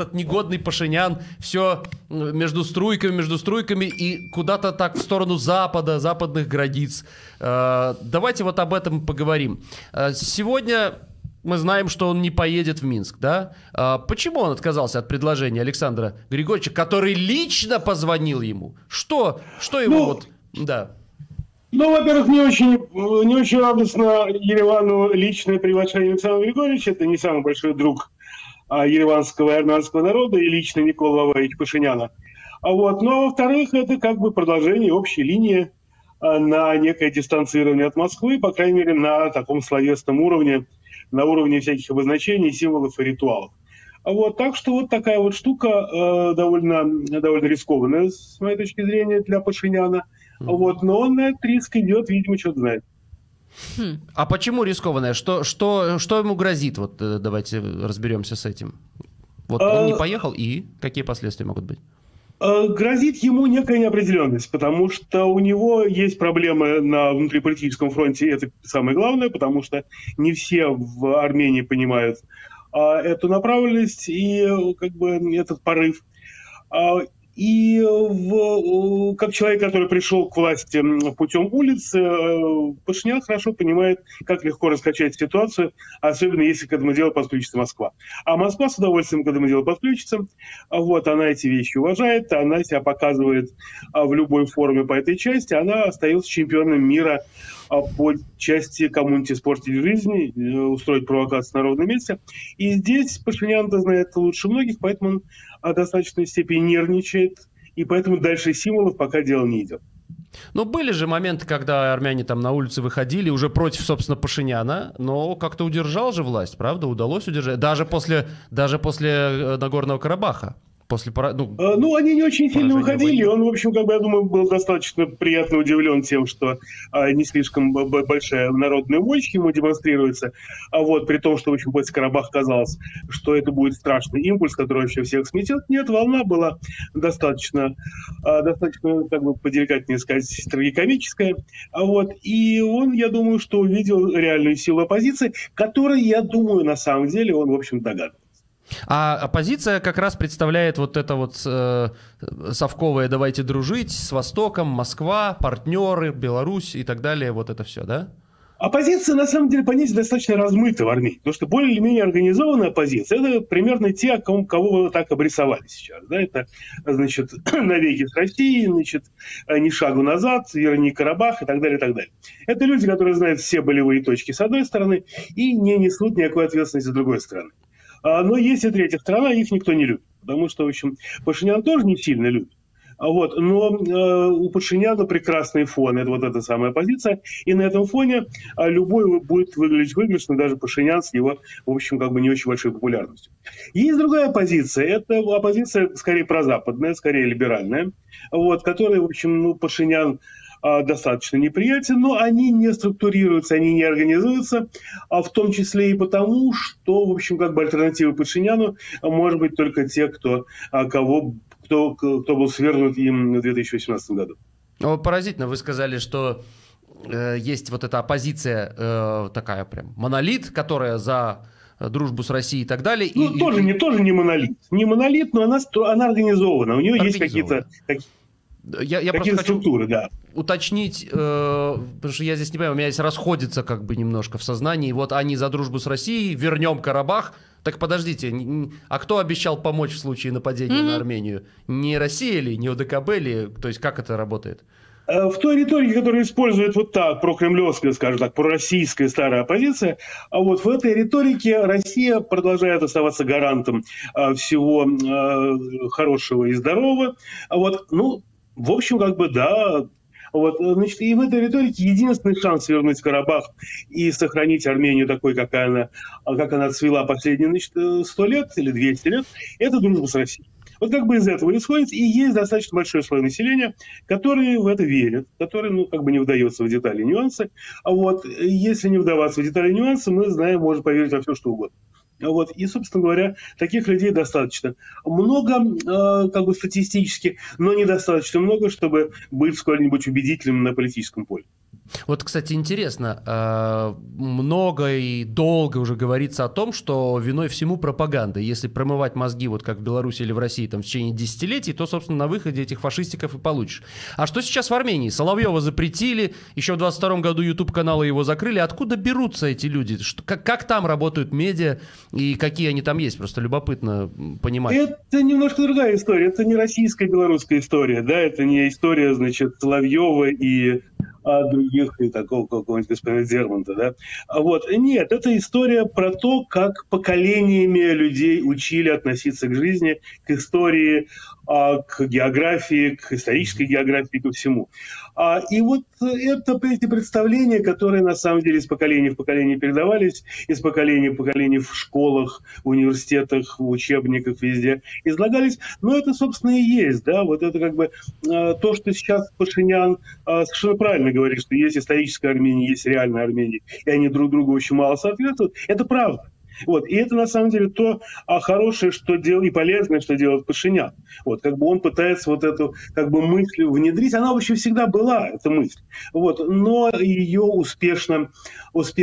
этот негодный Пашинян все между струйками и куда-то так в сторону Запада, западных границ. Давайте вот об этом поговорим. Сегодня мы знаем, что он не поедет в Минск, да? Почему он отказался от предложения Александра Григорьевича, который лично позвонил ему? Что его вот... Да. Ну, во-первых, не очень радостно Еревану личное приглашение Александра Григорьевича. Это не самый большой друг ереванского и армянского народа и лично Никола Ваваевича Пашиняна. Но, во-вторых, это как бы продолжение общей линии на некое дистанцирование от Москвы, по крайней мере, на таком словесном уровне, на уровне всяких обозначений, символов и ритуалов. Так что вот такая вот штука довольно рискованная, с моей точки зрения, для Пашиняна. Но он на этот риск идет, видимо, что-то знает. А почему рискованное? Что ему грозит? Вот давайте разберемся с этим. Вот он не поехал, и какие последствия могут быть? Грозит ему некая неопределенность, потому что у него есть проблемы на внутриполитическом фронте, это самое главное, потому что не все в Армении понимают эту направленность и как бы этот порыв. И как человек, который пришел к власти путем улиц, Пашинян хорошо понимает, как легко раскачать ситуацию, особенно если к этому делу подключится Москва. А Москва с удовольствием к этому делу подключится. Она эти вещи уважает, она себя показывает в любой форме по этой части. Она остается чемпионом мира по части коммунити «Испортить жизнь», устроить провокацию на ровном месте. И здесь Пашинян знает лучше многих, поэтому он в достаточной степени нервничает, и поэтому дальше символов пока дело не идет. Но были же моменты, когда армяне там на улице выходили уже против, собственно, Пашиняна, но как-то удержал же власть, правда? Удалось удержать, даже после Нагорного Карабаха. После они не очень сильно выходили. Он, в общем, как бы, я думаю, был достаточно приятно удивлен тем, что не слишком большая народная мощь ему демонстрируется. При том, что, в общем, после Карабаха казалось, что это будет страшный импульс, который вообще всех сметет. Нет, волна была достаточно, как бы поделикатнее сказать, трагикомическая. И он, я думаю, что увидел реальную силу оппозиции, которой, я думаю, на самом деле он, в общем, догадался. А оппозиция как раз представляет вот это вот совковое «давайте дружить» с Востоком, Москва, партнеры, Беларусь и так далее, вот это все, да? Оппозиция, на самом деле, понятие достаточно размыто в Армении, потому что более или менее организованная оппозиция – это примерно те, кого вы так обрисовали сейчас. Да? Это, значит, навеки с Россией, значит, ни шагу назад, верни Карабах и так далее, и так далее. Это люди, которые знают все болевые точки с одной стороны и не несут никакой ответственности с другой стороны. Но есть и третья сторона, их никто не любит, потому что, в общем, Пашинян тоже не сильно любит. Но у Пашиняна прекрасный фон, это вот эта самая оппозиция, и на этом фоне любой будет выглядеть выигрышно, даже Пашинян с его, в общем, как бы не очень большой популярностью. Есть другая оппозиция, это оппозиция скорее прозападная, скорее либеральная, которая, в общем, Пашинян достаточно неприятен, но они не структурируются, они не организуются, в том числе и потому, что, в общем, как бы альтернативы Пашиняну может быть только те, кто был свергнут им в 2018 году. Поразительно, вы сказали, что есть вот эта оппозиция, такая прям монолит, которая за дружбу с Россией и так далее. Тоже не монолит. Не монолит, но она организована. У нее есть какие-то... Я просто хочу уточнить, потому что я здесь не понимаю, у меня здесь расходится как бы немножко в сознании. Вот они за дружбу с Россией, вернем Карабах. Так подождите, а кто обещал помочь в случае нападения на Армению? Не Россия ли, не ОДКБ ли? То есть как это работает? В той риторике, которую использует вот та прокремлевская, скажем так, пророссийская старая оппозиция, в этой риторике Россия продолжает оставаться гарантом всего хорошего и здорового. В общем, как бы, да. Значит, и в этой риторике единственный шанс вернуть Карабах и сохранить Армению такой, как она цвела последние 100 лет или 200 лет, это дружба с Россией. Как бы из этого исходит, и есть достаточно большой слой населения, которые в это верят, которые, как бы не вдаются в детали и нюансы. Если не вдаваться в детали и нюансы, мы знаем, можно поверить во все, что угодно. И, собственно говоря, таких людей достаточно много, как бы статистически, но недостаточно много, чтобы быть сколь-нибудь убедительным на политическом поле. Вот, кстати, интересно, много и долго уже говорится о том, что виной всему пропаганда. Если промывать мозги, вот как в Беларуси или в России, там, в течение десятилетий, то, собственно, на выходе этих фашистиков и получишь. А что сейчас в Армении? Соловьева запретили, еще в 22-м году YouTube-каналы его закрыли. Откуда берутся эти люди? Как там работают медиа и какие они там есть? Просто любопытно понимать. Это немножко другая история. Это не российская, белорусская история, да? Это не история, значит, Соловьева и других, и такого какого-нибудь господина Дермонта, да? Вот. Нет, это история про то, как поколениями людей учили относиться к жизни, к истории, к географии, к исторической географии, ко всему. И вот это эти представления, которые на самом деле из поколения в поколение передавались, из поколения в поколение в школах, в университетах, в учебниках, везде излагались. Но это, собственно, и есть, да, вот это как бы то, что сейчас Пашинян совершенно правильно говорит, что есть историческая Армения, есть реальная Армения, и они друг другу очень мало соответствуют. Это правда. Вот. И это, на самом деле, то хорошее, что делает, и полезное, что делает Пашинян. Вот. Как бы он пытается вот эту как бы мысль внедрить. Она вообще всегда была, эта мысль. Вот. Но ее успешно как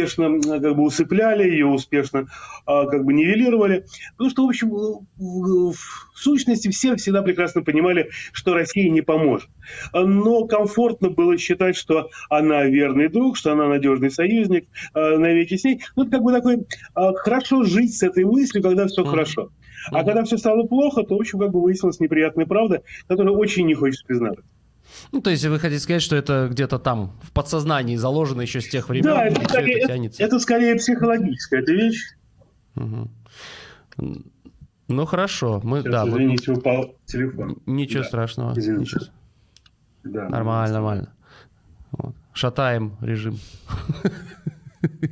бы усыпляли, ее успешно как бы нивелировали. Потому что, в общем, в сущности, все всегда прекрасно понимали, что Россия не поможет. Но комфортно было считать, что она верный друг, что она надежный союзник, навеки с ней. Ну, это как бы такой хорошо жить с этой мыслью, когда все хорошо. А когда все стало плохо, то, в общем, как бы выяснилась неприятная правда, которую очень не хочется признавать. Ну, то есть вы хотите сказать, что это где-то там в подсознании заложено еще с тех времен? Да, это скорее психологическая эта вещь. Угу. Ну, хорошо. Мы, сейчас, да, извините, мы... упал телефон. Ничего, да, страшного. Ничего. Да, нормально, нормально. Вот. Шатаем режим.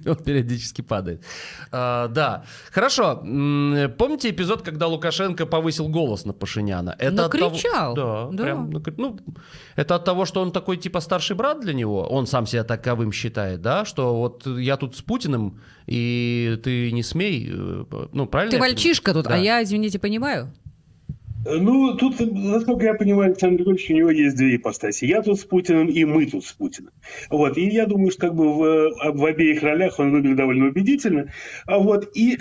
Он периодически падает. Да, хорошо. Помните эпизод, когда Лукашенко повысил голос на Пашиняна? Это кричал. От того... Да, да. Прям... Ну, это от того, что он такой типа старший брат для него. Он сам себя таковым считает, да? Что вот я тут с Путиным, и ты не смей. Ну, правильно? Ты мальчишка тут, да. А я, извините, понимаю. Ну, тут, насколько я понимаю, Александр Григорьевич, у него есть две ипостаси. Я тут с Путиным, и мы тут с Путиным. Вот. И я думаю, что как бы в обеих ролях он выглядит довольно убедительно. Вот. И,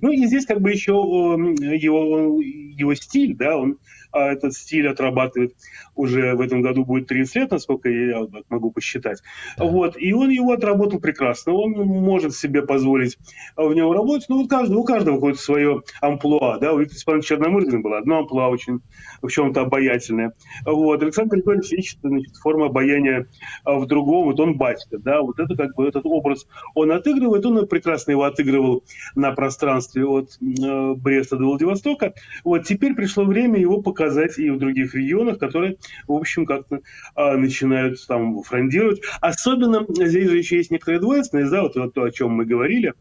ну, и здесь как бы еще его стиль, да, он этот стиль отрабатывает уже в этом году, будет 30 лет, насколько я могу посчитать. Вот. И он его отработал прекрасно. Он может себе позволить в нем работать. Ну, у каждого какое-то свое амплуа. Да? У Виктора Степановича Черномырдина было одно амплуа, очень в чем-то обаятельное. Вот. Александр Григорьевич ищет, значит, форму обаяния в другом. Вот он батька. Да? Вот это как бы этот образ он отыгрывает. Он прекрасно его отыгрывал на пространстве от Бреста до Владивостока. Вот. Теперь пришло время его показать и в других регионах, которые, в общем, как-то начинают там фрондировать. Особенно здесь же еще есть некоторая двойственность, да, вот то, о чем мы говорили.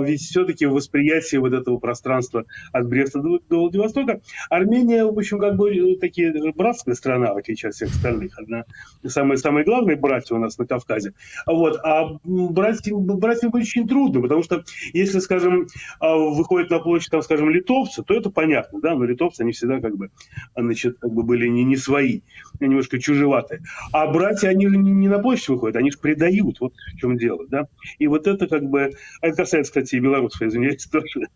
Ведь все-таки восприятие вот этого пространства от Бреста до Владивостока. Армения, в общем, как бы такие братская страна, в отличие от всех остальных. Одна самые главные братья у нас на Кавказе. Вот. А братьям очень трудно, потому что если, скажем, выходит на площадь, там, скажем, литовцы, то это понятно, да, но литовцы, они всегда как бы, значит, как бы были не свои, немножко чужеватые. А братья, они же не на площадь выходят, они же предают, вот в чем дело, да. И вот это как бы, это касается, кстати, и белорусов, извиняюсь, тоже.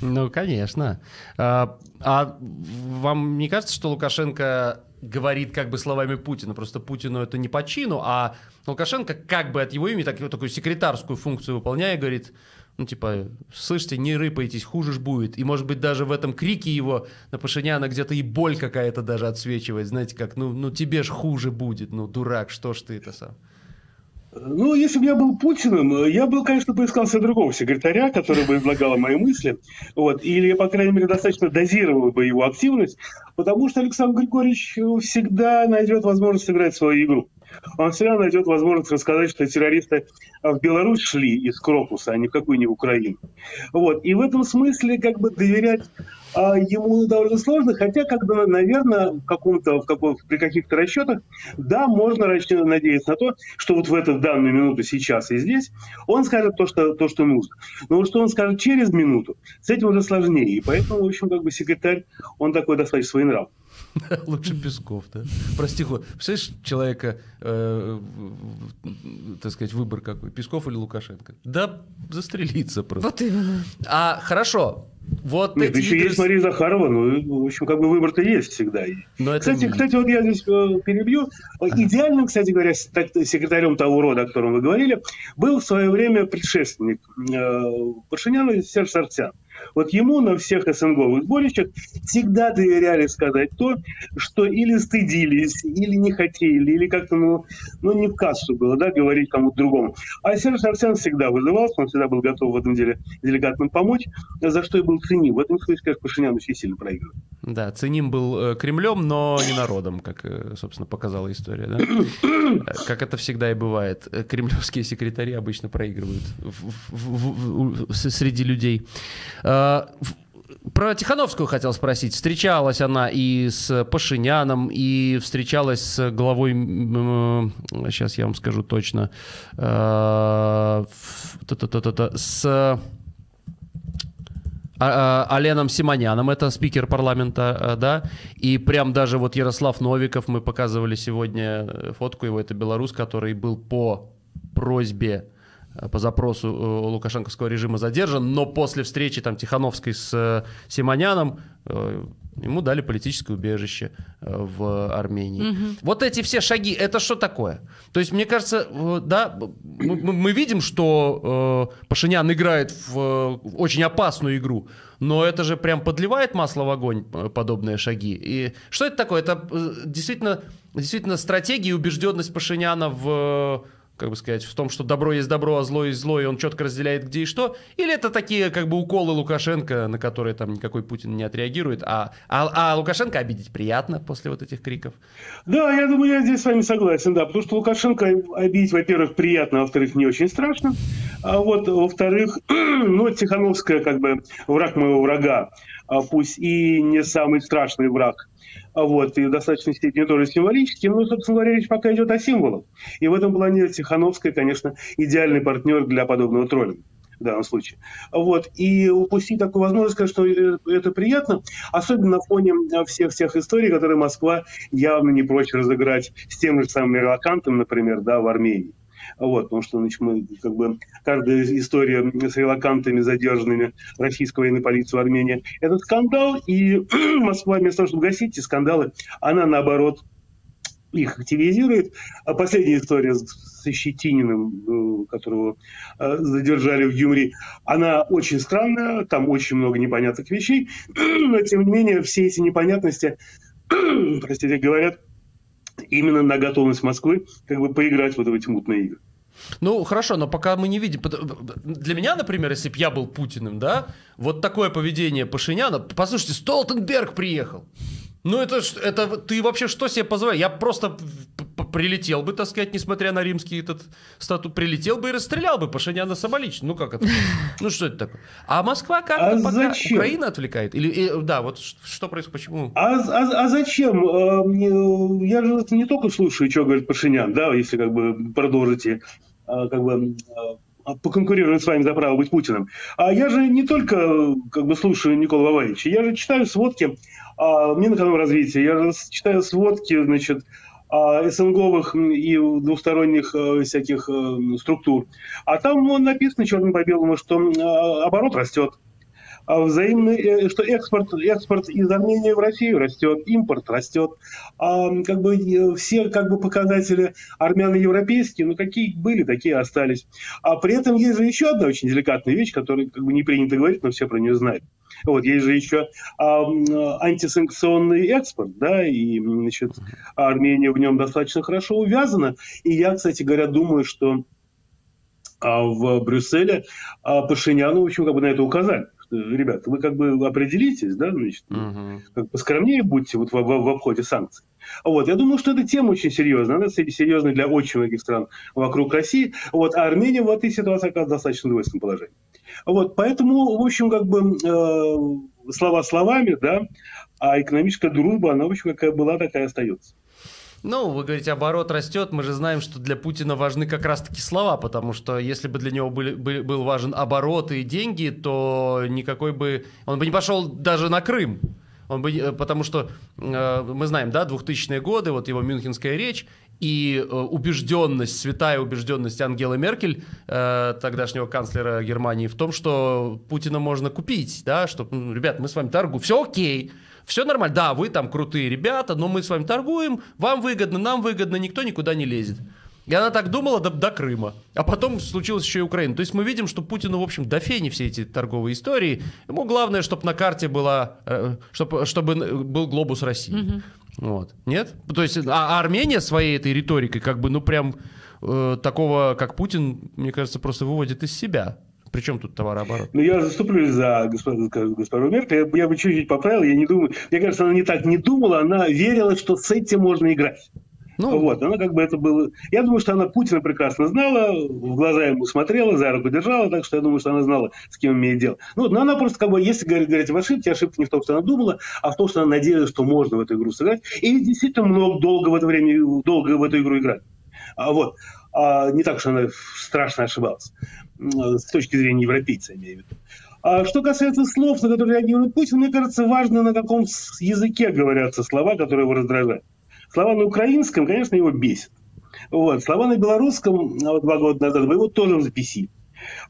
Ну, конечно. А вам не кажется, что Лукашенко говорит как бы словами Путина? Просто Путину это не по чину, а Лукашенко как бы от его имени так, вот такую секретарскую функцию выполняя, говорит... Ну, типа, слышите, не рыпайтесь, хуже ж будет. И, может быть, даже в этом крике его на Пашиняна где-то и боль какая-то даже отсвечивает. Знаете, как, ну тебе ж хуже будет, ну, дурак, что ж ты это сам. Ну, если бы я был Путиным, я бы, конечно, поискал себе другого секретаря, который бы излагал мои мысли. Вот. Или я, по крайней мере, достаточно дозировал бы его активность, потому что Александр Григорьевич всегда найдет возможность сыграть свою игру. Он всегда найдет возможность рассказать, что террористы в Беларусь шли из Крокуса, а не в какую-нибудь Украину. Вот. И в этом смысле как бы доверять ему довольно сложно, хотя, как бы, наверное, при каких-то расчетах, да, можно надеяться на то, что вот в эту данную минуту сейчас и здесь он скажет то, что нужно. Но вот что он скажет через минуту, с этим уже сложнее. И поэтому, в общем, как бы секретарь, он такой достаточно своенрав. Лучше Песков, да? Прости, представляешь, человека, так сказать, выбор какой? Песков или Лукашенко? Да застрелиться просто. Вот именно. А, хорошо. Вот. Нет, еще есть Мария Захарова, ну, в общем, как бы выбор-то есть всегда. Кстати, вот я здесь перебью. Идеальным, кстати говоря, секретарем того рода, о котором вы говорили, был в свое время предшественник Пашиняна Серж Арцян. Вот ему на всех СНГовых сборищах всегда доверяли сказать то, что или стыдились, или не хотели, или как-то, ну не в кассу было, да, говорить кому-то другому. А Серж Арцян всегда вызывался, он всегда был готов в этом деле деликатно помочь, за что и был ценим. В этом случае, конечно, Пашинян очень сильно проигрывает. Да, ценим был Кремлем, но не народом, как, собственно, показала история, да? Как это всегда и бывает. Кремлевские секретари обычно проигрывают среди людей. Про Тихановскую хотел спросить. Встречалась она и с Пашиняном, и встречалась с главой, сейчас я вам скажу точно, с Аленом Симоняном, это спикер парламента, да, и прям даже вот Ярослав Новиков, мы показывали сегодня фотку его, это белорус, который был по просьбе, по запросу лукашенковского режима задержан, но после встречи там Тихановской с Симоняном ему дали политическое убежище в Армении. Угу. Вот эти все шаги, это что такое? То есть, мне кажется, да, мы видим, что Пашинян играет в очень опасную игру, но это же прям подливает масло в огонь подобные шаги. И что это такое? Это действительно стратегия и убежденность Пашиняна в... как бы сказать, в том, что добро есть добро, а зло есть зло, и он четко разделяет, где и что, или это такие, как бы, уколы Лукашенко, на которые там никакой Путин не отреагирует, а Лукашенко обидеть приятно после вот этих криков? Да, я думаю, я здесь с вами согласен, да, потому что Лукашенко обидеть, во-первых, приятно, а во-вторых, не очень страшно, а вот, во-вторых, ну, Тихановская, как бы, враг моего врага, пусть и не самый страшный враг, вот, и в достаточной степени тоже символический, но, собственно говоря, речь пока идет о символах. И в этом плане Тихановская, конечно, идеальный партнер для подобного троллинга в данном случае. Вот. И упустить такую возможность, сказать, что это приятно, особенно на фоне всех историй, которые Москва явно не прочь разыграть с тем же самым релокантом, например, да, в Армении. Вот, потому что, значит, мы, как бы, каждая история с релокантами, задержанными российской военной полиции в Армении, это скандал, и Москва вместо того, чтобы гасить эти скандалы, она, наоборот, их активизирует. А последняя история с Щетининым, которого задержали в Гюмри, она очень странная, там очень много непонятных вещей, но, тем не менее, все эти непонятности, простите, говорят, именно на готовность Москвы, как бы, поиграть в эти мутные игры. Ну, хорошо, но пока мы не видим... Для меня, например, если бы я был Путиным, да, вот такое поведение Пашиняна... Послушайте, Столтенберг приехал. Ну, это ты вообще что себе позволяешь? Я просто прилетел бы, так сказать, несмотря на римский этот статут, прилетел бы и расстрелял бы Пашиняна самолично. Ну, как это? Ну, что это такое? А Москва как-то пока Украина отвлекает? Или, да, вот что происходит, почему? А зачем? Я же не только слушаю, что говорит Пашинян, да, если, как бы, продолжите, как бы... поконкурировать с вами за право быть Путиным. А я же не только, как бы, слушаю Никола Ваваевича, я же читаю сводки Минэконом развития, я же читаю сводки, значит, СНГовых и двусторонних всяких структур. А там написано черным по белому, что оборот растет. Взаимный, что экспорт из Армении в Россию растет, импорт растет. Как бы все, как бы, показатели армяно-европейские, ну какие были, такие остались. А при этом есть же еще одна очень деликатная вещь, которую, как бы, не принято говорить, но все про нее знают. Вот, есть же еще антисанкционный экспорт, да, и, значит, Армения в нем достаточно хорошо увязана. И я, кстати говоря, думаю, что в Брюсселе Пашиняну, в общем, как бы, на это указали. Ребята, вы, как бы, определитесь, да, значит, как бы поскромнее будьте вот в обходе санкций. Вот, я думаю, что эта тема очень серьезная, она серьезная для очень многих стран вокруг России, вот, а Армения в этой ситуации оказалась в достаточно двойственном положении. Вот, поэтому, в общем, как бы, слова словами, да, а экономическая дружба, она, в общем, какая была, такая остается. Ну, вы говорите, оборот растет, мы же знаем, что для Путина важны как раз-таки слова, потому что если бы для него был важен оборот и деньги, то никакой бы... Он бы не пошел даже на Крым. Он бы, потому что, мы знаем, да, 2000-е годы, вот его мюнхенская речь и убежденность, святая убежденность Ангелы Меркель, тогдашнего канцлера Германии, в том, что Путина можно купить, да, что, ну, ребят, мы с вами торгуем, все окей, все нормально, да, вы там крутые ребята, но мы с вами торгуем, вам выгодно, нам выгодно, никто никуда не лезет. И она так думала до Крыма. А потом случилась еще и Украина. То есть мы видим, что Путину, в общем, до фени все эти торговые истории. Ему главное, чтобы на карте была... чтобы был глобус России. Угу. Вот. Нет? То есть Армения своей этой риторикой как бы, ну, прям такого, как Путин, мне кажется, просто выводит из себя. Причем тут товарооборот? Ну, я заступлюсь за госпожу Меркель. Я бы чуть-чуть поправил. Я не думаю... Мне кажется, она не так не думала. Она верила, что с этим можно играть. Ну, вот, она как бы это было... Я думаю, что она Путина прекрасно знала, в глаза ему смотрела, за руку держала, так что я думаю, что она знала, с кем имеет дело. Ну, но она просто как бы, если говорить об ошибке, ошибка не в том, что она думала, а в том, что она надеялась, что можно в эту игру сыграть. И действительно много, долго в это время, долго в эту игру играть. Вот. Не так, что она страшно ошибалась. С точки зрения европейца, имею в виду. Что касается слов, на которые реагирует Путин, мне кажется, важно, на каком языке говорятся слова, которые его раздражают. Слова на украинском, конечно, его бесит. Вот. Слова на белорусском 2 года назад его тоже записили.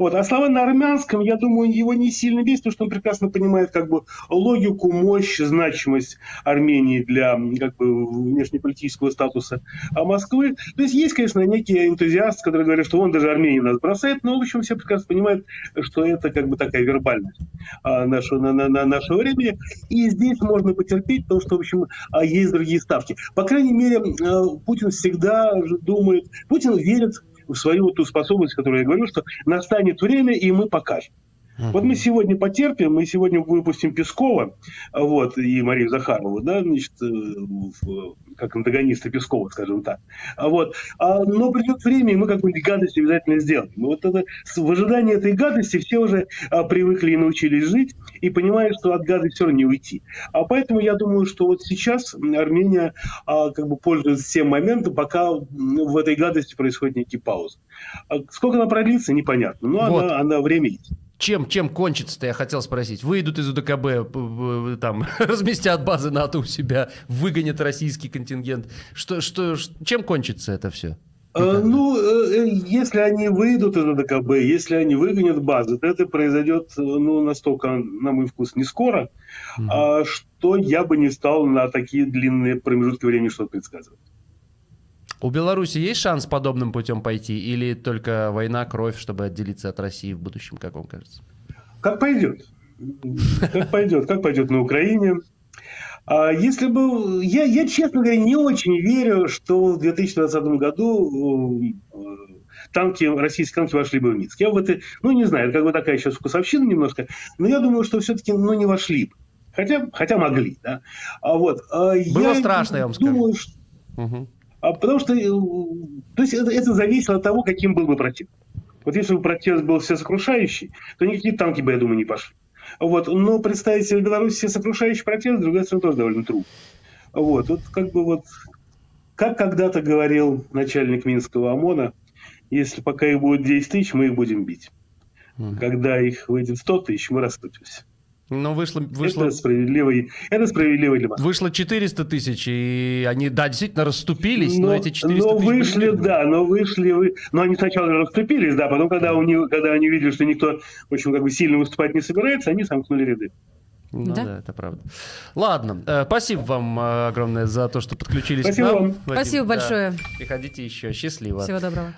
Вот. А слова на армянском, я думаю, его не сильно бесит, потому что он прекрасно понимает как бы, логику, мощь, значимость Армении для как бы, внешнеполитического статуса Москвы. То есть есть, конечно, некие энтузиасты, которые говорят, что он даже Армению нас бросает, но, в общем, все прекрасно понимают, что это как бы такая вербальность нашего времени. И здесь можно потерпеть, потому что, в общем, есть другие ставки. По крайней мере, Путин всегда думает, Путин верит в свою ту способность, которую я говорю, что настанет время, и мы покажем. Вот мы сегодня потерпим, мы сегодня выпустим Пескова, вот, и Марию Захарову, да, значит, как антагонисты Пескова, скажем так. Вот. Но придет время, и мы какую-нибудь гадость обязательно сделаем. Вот это, в ожидании этой гадости все уже привыкли и научились жить, и понимают, что от гадости все равно не уйти. А поэтому я думаю, что вот сейчас Армения как бы пользуется всем моментом, пока в этой гадости происходит некий пауза. Сколько она продлится, непонятно, но вот. Она время есть. Чем кончится-то, я хотел спросить. Выйдут из ОДКБ, там, разместят базы НАТО у себя, выгонят российский контингент. Чем кончится это все? Ну, если они выйдут из ОДКБ, если они выгонят базы, то это произойдет, ну, настолько, на мой вкус, не скоро, что я бы не стал на такие длинные промежутки времени что-то предсказывать. У Беларуси есть шанс подобным путем пойти? Или только война, кровь, чтобы отделиться от России в будущем, как вам кажется? Как пойдет. Как пойдет на Украине. Если бы... Я, честно говоря, не очень верю, что в 2020 году российские танки вошли бы в Минск. Я в это... Ну, не знаю, как бы такая сейчас вкусовщина немножко. Но я думаю, что все-таки не вошли бы. Хотя могли, да. Вот. Было страшно, я вам скажу. Потому что то есть это зависело от того, каким был бы протест. Вот если бы протест был всесокрушающий, то никакие танки бы, я думаю, не пошли. Вот. Но представить себе в Беларуси всесокрушающий протест, с другой стороны, тоже довольно трудно. Вот. Вот как бы вот, как когда-то говорил начальник Минского ОМОНа, если пока их будет 10 тысяч, мы их будем бить. Когда их выйдет 100 тысяч, мы расступимся. Но вышло... Это справедливо для вас. Вышло 400 тысяч, и они, да, действительно расступились, но эти 400 тысяч... Но они сначала расступились, да, потом, когда они видели, что никто, в общем, как бы сильно выступать не собирается, они сомкнули ряды. Ну да, это правда. Ладно, спасибо вам огромное за то, что подключились к нам. Спасибо большое. Да. Приходите еще. Счастливо. Всего доброго.